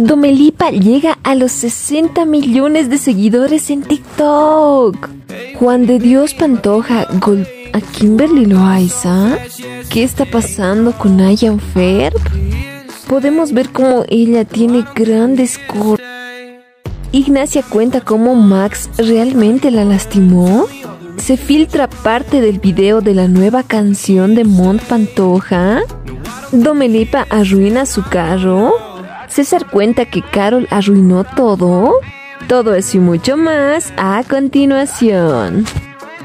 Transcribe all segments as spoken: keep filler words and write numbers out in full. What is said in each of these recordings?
Domelipa llega a los sesenta millones de seguidores en TikTok. Juan de Dios Pantoja golpea a Kimberly Loaiza. ¿Qué está pasando con IamFerv? Podemos ver cómo ella tiene grandes cortes. Ignacia cuenta cómo Max realmente la lastimó. Se filtra parte del video de la nueva canción de Mont Pantoja. Domelipa arruina su carro. César cuenta que Karol arruinó todo. Todo eso y mucho más a continuación.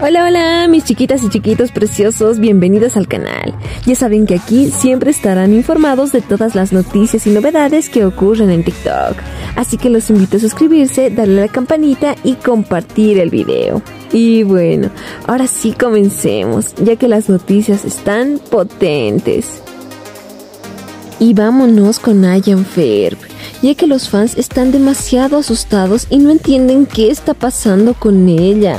Hola, hola, mis chiquitas y chiquitos preciosos, bienvenidos al canal. Ya saben que aquí siempre estarán informados de todas las noticias y novedades que ocurren en TikTok. Así que los invito a suscribirse, darle a la campanita y compartir el video. Y bueno, ahora sí comencemos, ya que las noticias están potentes. Y vámonos con IamFerv, ya que los fans están demasiado asustados y no entienden qué está pasando con ella.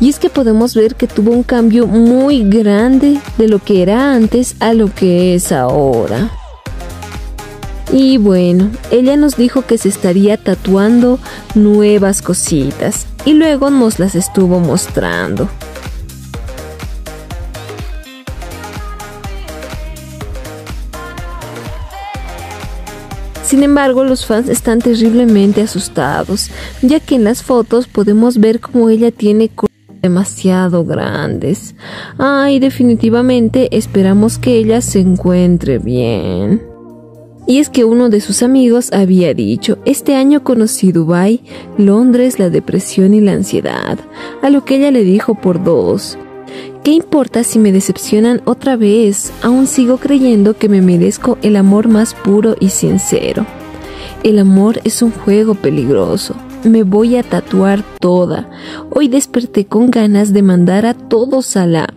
Y es que podemos ver que tuvo un cambio muy grande de lo que era antes a lo que es ahora. Y bueno, ella nos dijo que se estaría tatuando nuevas cositas y luego nos las estuvo mostrando. Sin embargo, los fans están terriblemente asustados, ya que en las fotos podemos ver cómo ella tiene cosas demasiado grandes. Ay, definitivamente esperamos que ella se encuentre bien. Y es que uno de sus amigos había dicho, este año conocí Dubái, Londres, la depresión y la ansiedad, a lo que ella le dijo por dos. ¿Qué importa si me decepcionan otra vez? Aún sigo creyendo que me merezco el amor más puro y sincero. El amor es un juego peligroso. Me voy a tatuar toda. Hoy desperté con ganas de mandar a todos a la...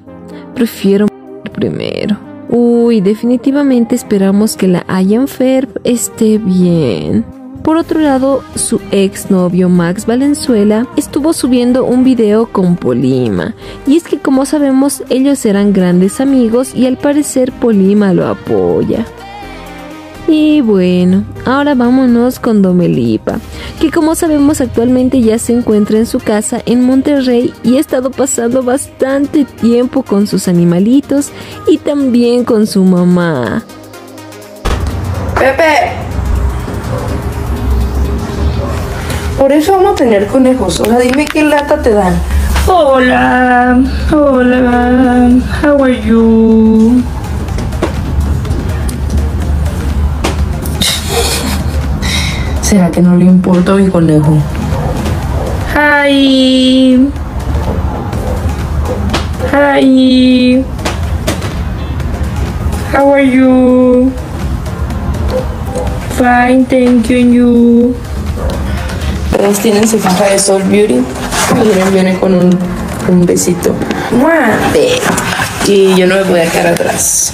Prefiero morir primero. Uy, definitivamente esperamos que la IamFerv esté bien. Por otro lado, su exnovio Max Valenzuela estuvo subiendo un video con Polima. Y es que como sabemos, ellos eran grandes amigos y al parecer Polima lo apoya. Y bueno, ahora vámonos con Domelipa, que como sabemos actualmente ya se encuentra en su casa en Monterrey y ha estado pasando bastante tiempo con sus animalitos y también con su mamá. Pepe. Por eso vamos a tener conejos. O sea, dime qué lata te dan. Hola, hola, how are you? ¿Será que no le importa mi conejo? Hi. Hi. How are you? Fine, thank you, and you. Todos tienen su caja de Soul Beauty. Miren, viene con un, un besito. Y yo no me podía quedar atrás.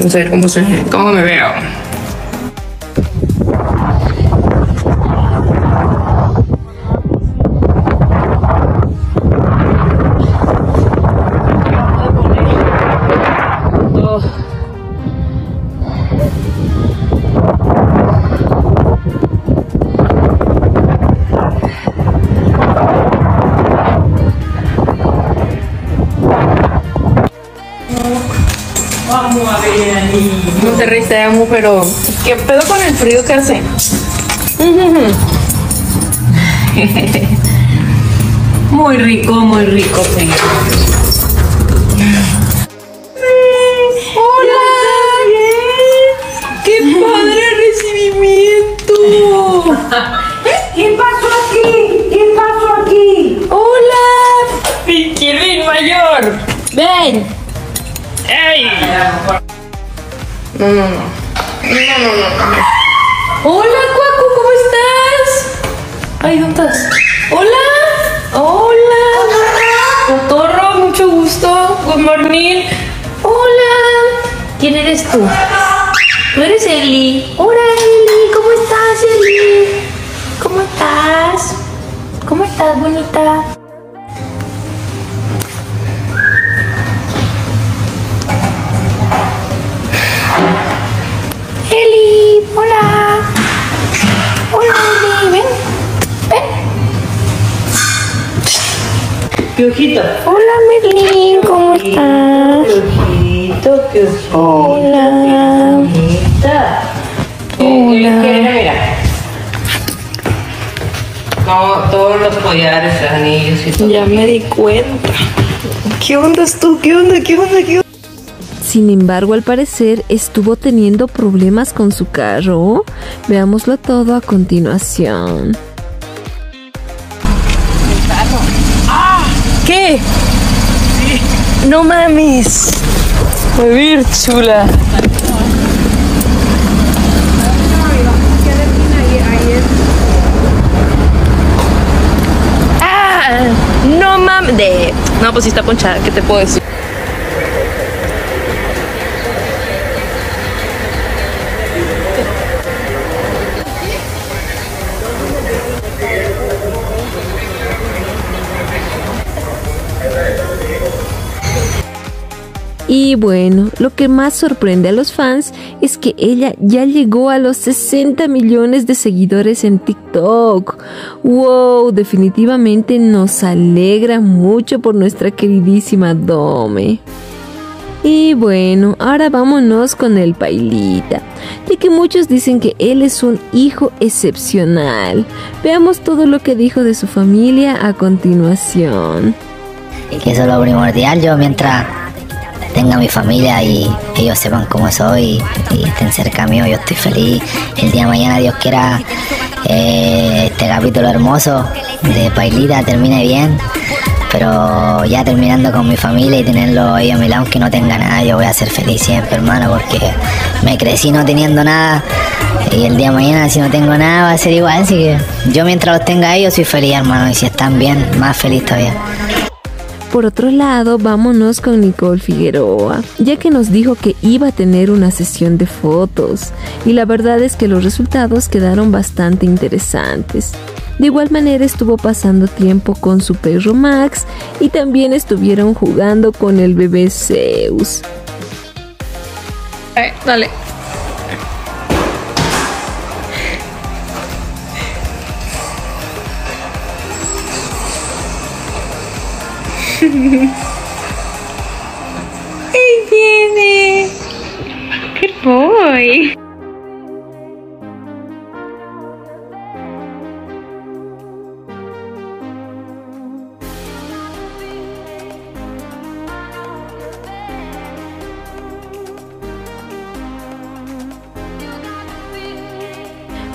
Vamos a ver cómo, soy, cómo me veo. Monterrey te amo, pero ¿qué pedo con el frío que hace? Muy rico, muy rico, frío. ¡Hola! ¡Qué padre recibimiento! ¿Qué pasó aquí? ¿Qué pasó aquí? ¡Hola! ¡Piquilín mayor! ¡Ven! ¡Ey! No, no, no. No, no, no. Hola, Cuaco, ¿cómo estás? Ay, ¿dónde estás? Hola. Hola. Cotorro, mucho gusto. Good morning. Hola. ¿Quién eres tú? ¿Tú eres Eli? Hola, Eli. ¿Cómo estás, Eli? ¿Cómo estás? ¿Cómo estás, bonita? Eli, Hola. Hola, baby. Ven. Ven. ¿Qué ojito? Hola, Merlin. ¿Cómo estás? ¿Qué ojito? ¿Qué ojito? Hola. Hola. Mira, mira. No, todos los collares, anillos y todo. Ya me di cuenta. ¿Qué onda tú? ¿Qué onda? ¿Qué onda? ¿Qué onda? Sin embargo, al parecer estuvo teniendo problemas con su carro. Veámoslo todo a continuación. Mi carro. ¡Ah! ¿Qué? Sí. No mames. A ver, chula. Ah, no mames. De... No, pues sí está ponchada. ¿Qué te puedo decir? Y bueno, lo que más sorprende a los fans es que ella ya llegó a los sesenta millones de seguidores en TikTok. ¡Wow! Definitivamente nos alegra mucho por nuestra queridísima Dome. Y bueno, ahora vámonos con el Pailita, de que muchos dicen que él es un hijo excepcional. Veamos todo lo que dijo de su familia a continuación. Y que eso es lo primordial, yo mientras tenga mi familia y ellos sepan cómo soy y estén cerca mío, yo estoy feliz. El día de mañana, Dios quiera, eh, este capítulo hermoso de Pailita termine bien, pero ya terminando con mi familia y tenerlo ellos a mi lado, aunque no tenga nada, yo voy a ser feliz siempre, hermano, porque me crecí no teniendo nada y el día de mañana si no tengo nada va a ser igual, así que yo mientras los tenga a ellos soy feliz, hermano, y si están bien, más feliz todavía. Por otro lado, vámonos con Nicole Figueroa, ya que nos dijo que iba a tener una sesión de fotos y la verdad es que los resultados quedaron bastante interesantes. De igual manera estuvo pasando tiempo con su perro Max y también estuvieron jugando con el bebé Zeus. Eh, dale. ¡Ahí viene! ¡Qué voy!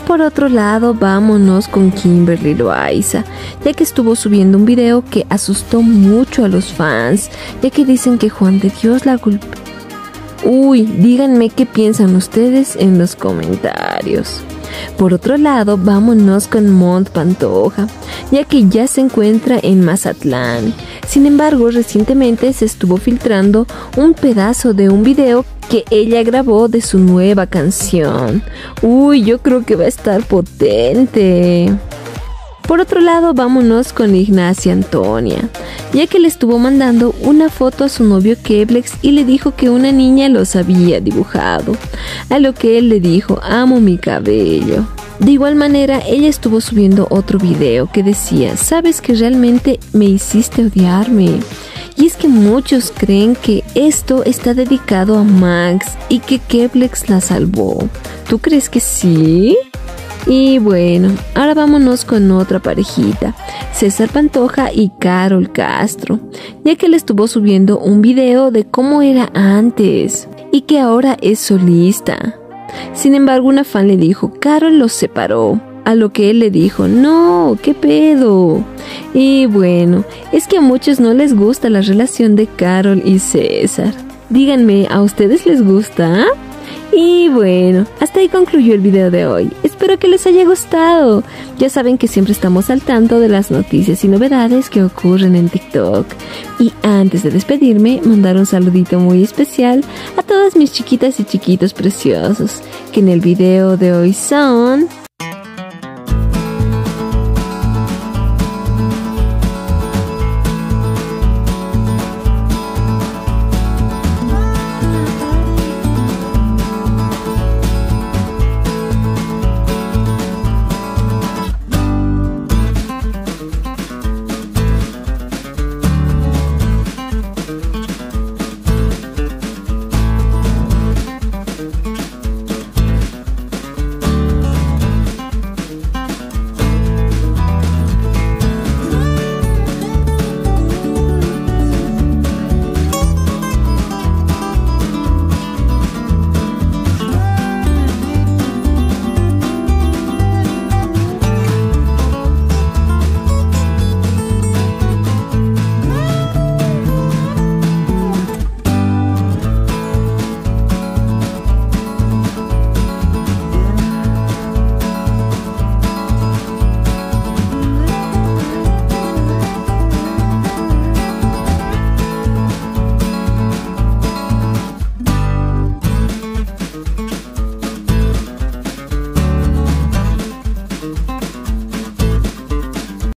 Por otro lado, vámonos con Kimberly Loaiza, ya que estuvo subiendo un video que asustó mucho a los fans, ya que dicen que Juan de Dios la culpa. Uy, díganme qué piensan ustedes en los comentarios. Por otro lado, vámonos con Mont Pantoja, ya que ya se encuentra en Mazatlán. Sin embargo, recientemente se estuvo filtrando un pedazo de un video que ella grabó de su nueva canción. Uy, yo creo que va a estar potente. Por otro lado, vámonos con Ignacia Antonia, ya que le estuvo mandando una foto a su novio Keblex y le dijo que una niña los había dibujado, a lo que él le dijo: amo mi cabello. De igual manera, ella estuvo subiendo otro video que decía: sabes que realmente me hiciste odiarme. Y es que muchos creen que esto está dedicado a Max y que Keblex la salvó. ¿Tú crees que sí? Y bueno, ahora vámonos con otra parejita, César Pantoja y Carol Castro, ya que le estuvo subiendo un video de cómo era antes y que ahora es solista. Sin embargo, una fan le dijo: Carol los separó, a lo que él le dijo: no, qué pedo. Y bueno, es que a muchos no les gusta la relación de Carol y César. Díganme, ¿a ustedes les gusta? Y bueno, hasta ahí concluyó el video de hoy. Espero que les haya gustado. Ya saben que siempre estamos al tanto de las noticias y novedades que ocurren en TikTok. Y antes de despedirme, mandar un saludito muy especial a todas mis chiquitas y chiquitos preciosos, que en el video de hoy son...